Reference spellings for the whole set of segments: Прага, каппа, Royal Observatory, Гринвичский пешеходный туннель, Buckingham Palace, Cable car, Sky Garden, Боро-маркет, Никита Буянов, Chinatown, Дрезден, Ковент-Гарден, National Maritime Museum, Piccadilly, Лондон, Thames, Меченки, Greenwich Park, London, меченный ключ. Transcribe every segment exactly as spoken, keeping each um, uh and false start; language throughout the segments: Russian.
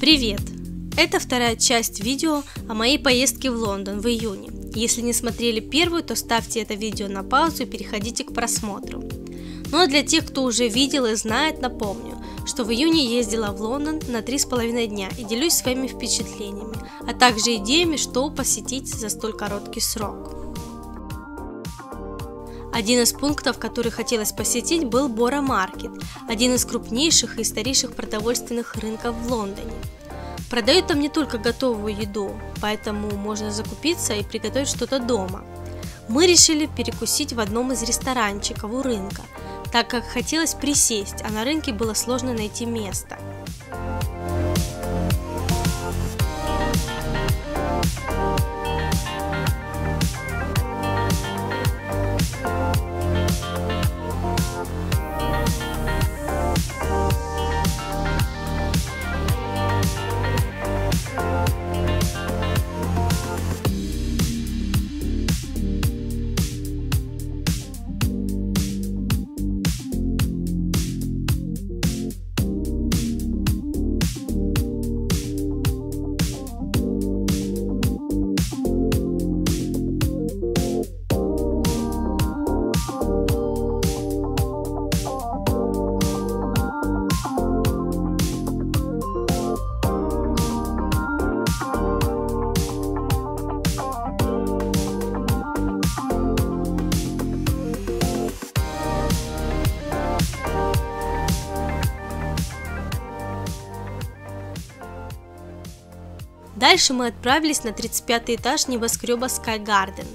Привет! Это вторая часть видео о моей поездке в Лондон в июне. Если не смотрели первую, то ставьте это видео на паузу и переходите к просмотру. Ну а для тех, кто уже видел и знает, напомню, что в июне ездила в Лондон на три с половиной дня и делюсь своими впечатлениями, а также идеями, что посетить за столь короткий срок. Один из пунктов, который хотелось посетить, был Borough Market, один из крупнейших и старейших продовольственных рынков в Лондоне. Продают там не только готовую еду, поэтому можно закупиться и приготовить что-то дома. Мы решили перекусить в одном из ресторанчиков у рынка, так как хотелось присесть, а на рынке было сложно найти место. Дальше мы отправились на тридцать пятый этаж небоскреба Sky Garden.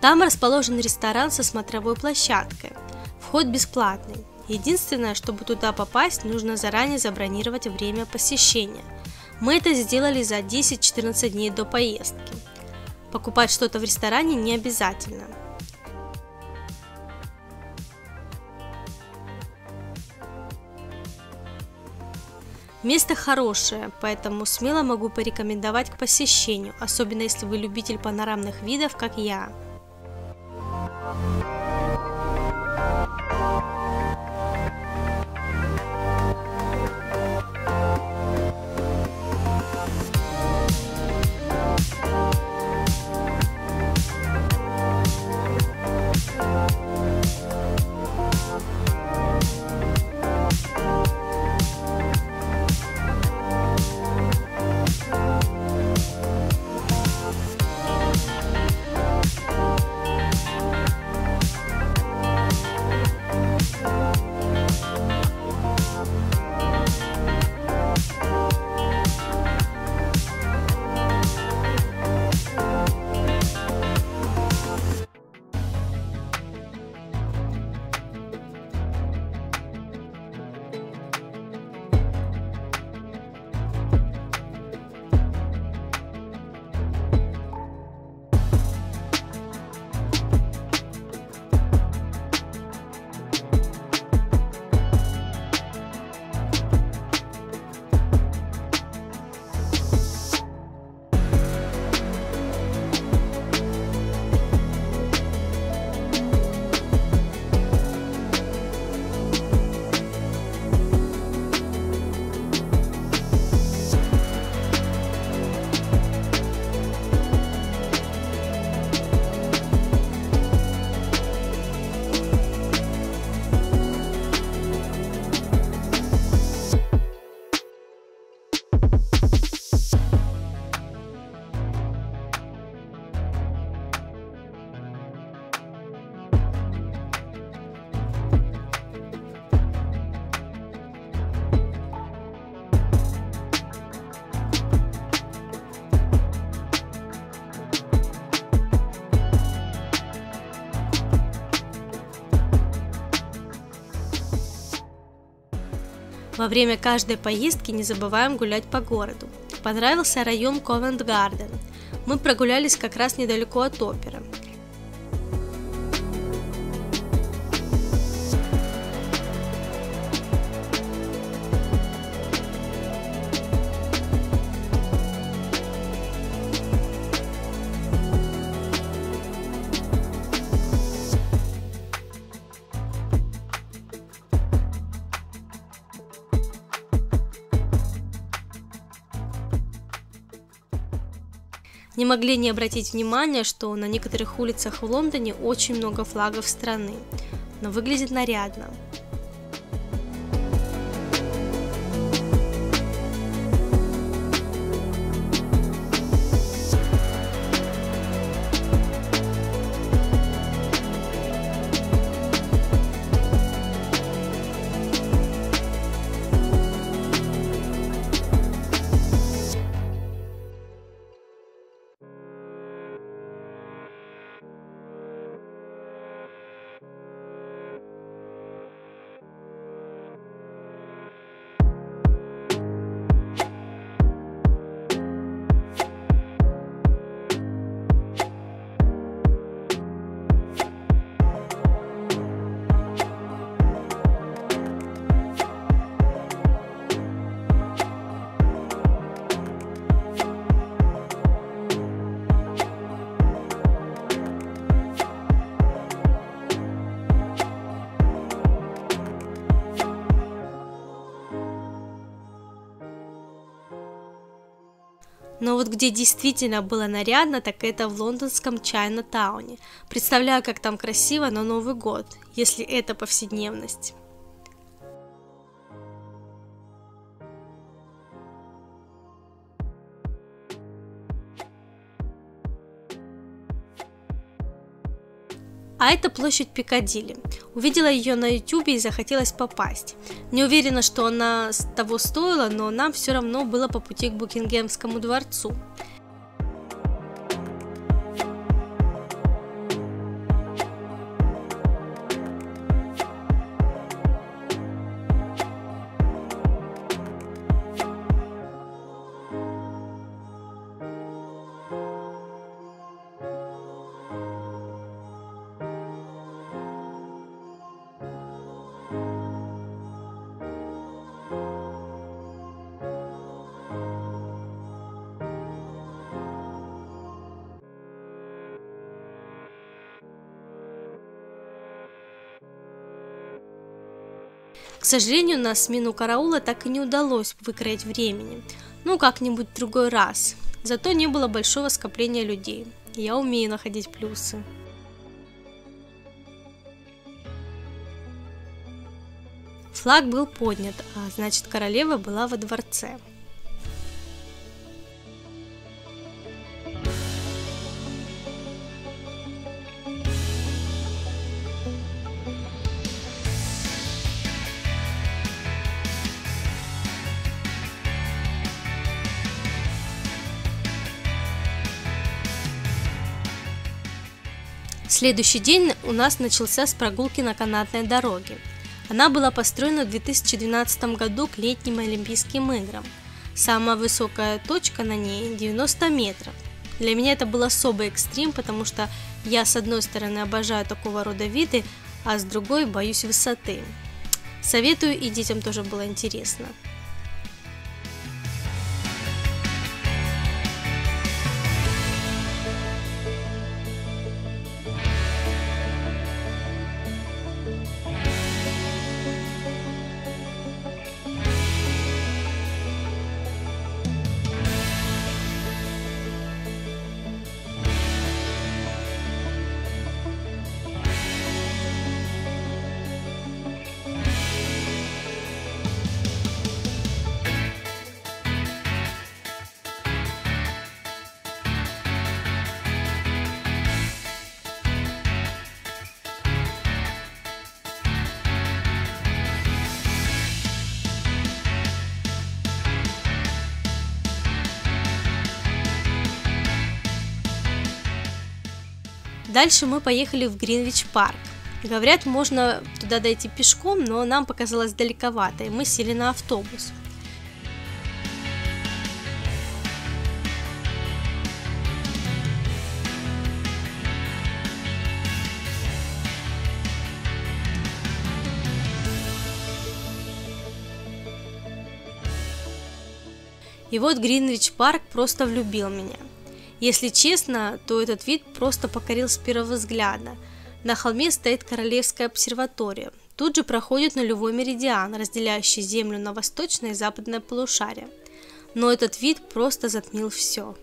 Там расположен ресторан со смотровой площадкой. Вход бесплатный. Единственное, чтобы туда попасть, нужно заранее забронировать время посещения. Мы это сделали за десять-четырнадцать дней до поездки. Покупать что-то в ресторане не обязательно. Место хорошее, поэтому смело могу порекомендовать к посещению, особенно если вы любитель панорамных видов, как я. Во время каждой поездки не забываем гулять по городу. Понравился район Covent Garden. Мы прогулялись как раз недалеко от оперы. не могли не обратить внимания, что на некоторых улицах в Лондоне очень много флагов страны, но выглядит нарядно. Но вот где действительно было нарядно, так это в лондонском Чайнатауне. Представляю, как там красиво на Новый год, если это повседневность. А это площадь Пикадилли. Увидела ее на ютубе и захотелось попасть. Не уверена, что она того стоила, но нам все равно было по пути к Букингемскому дворцу. К сожалению, на смену караула так и не удалось выкроить времени, ну как-нибудь в другой раз, зато не было большого скопления людей, я умею находить плюсы. Флаг был поднят, а значит королева была во дворце. Следующий день у нас начался с прогулки на канатной дороге. Она была построена в две тысячи двенадцатом году к летним Олимпийским играм. Самая высокая точка на ней девяносто метров. Для меня это был особый экстрим, потому что я с одной стороны обожаю такого рода виды, а с другой боюсь высоты. Советую, и детям тоже было интересно. Дальше мы поехали в Гринвич парк. Говорят, можно туда дойти пешком, но нам показалось далековато, и мы сели на автобус. И вот Гринвич парк просто влюбил меня. Если честно, то этот вид просто покорил с первого взгляда. На холме стоит Королевская обсерватория. Тут же проходит нулевой меридиан, разделяющий Землю на восточное и западное полушария. Но этот вид просто затмил все.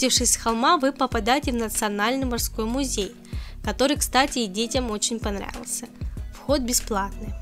Спустившись с холма, вы попадаете в Национальный морской музей, который, кстати, и детям очень понравился. Вход бесплатный.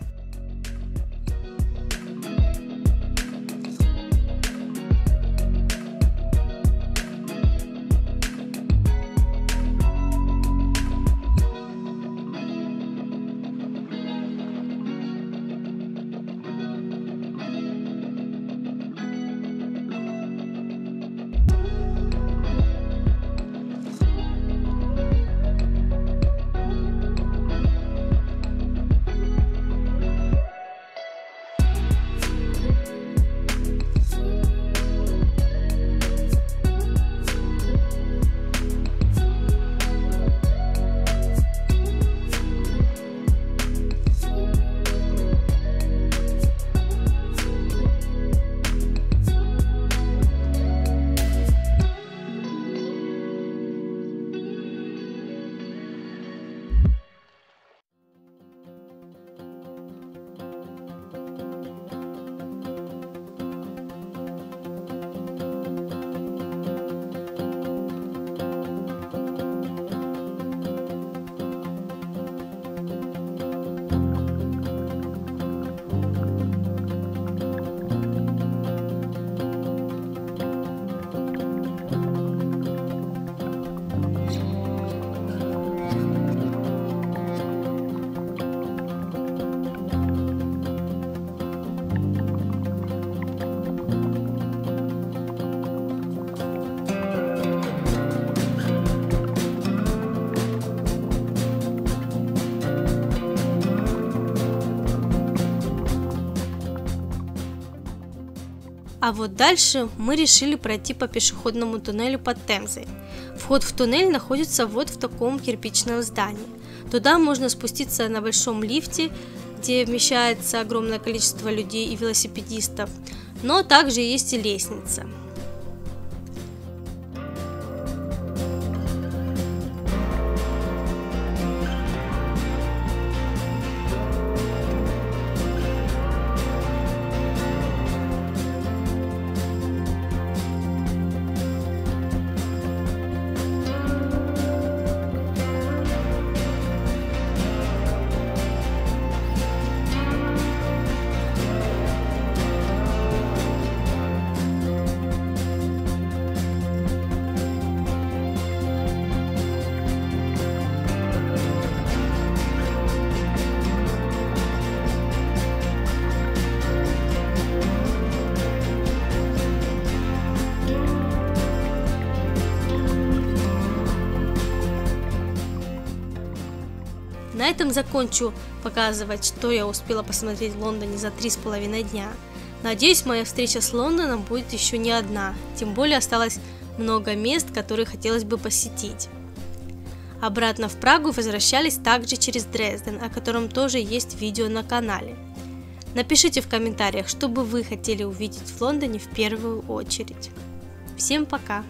А вот дальше мы решили пройти по пешеходному туннелю под Темзой. Вход в туннель находится вот в таком кирпичном здании. Туда можно спуститься на большом лифте, где вмещается огромное количество людей и велосипедистов, но также есть и лестница. На этом закончу показывать, что я успела посмотреть в Лондоне за три с половиной дня. Надеюсь, моя встреча с Лондоном будет еще не одна, тем более осталось много мест, которые хотелось бы посетить. Обратно в Прагу возвращались также через Дрезден, о котором тоже есть видео на канале. Напишите в комментариях, что бы вы хотели увидеть в Лондоне в первую очередь. Всем пока!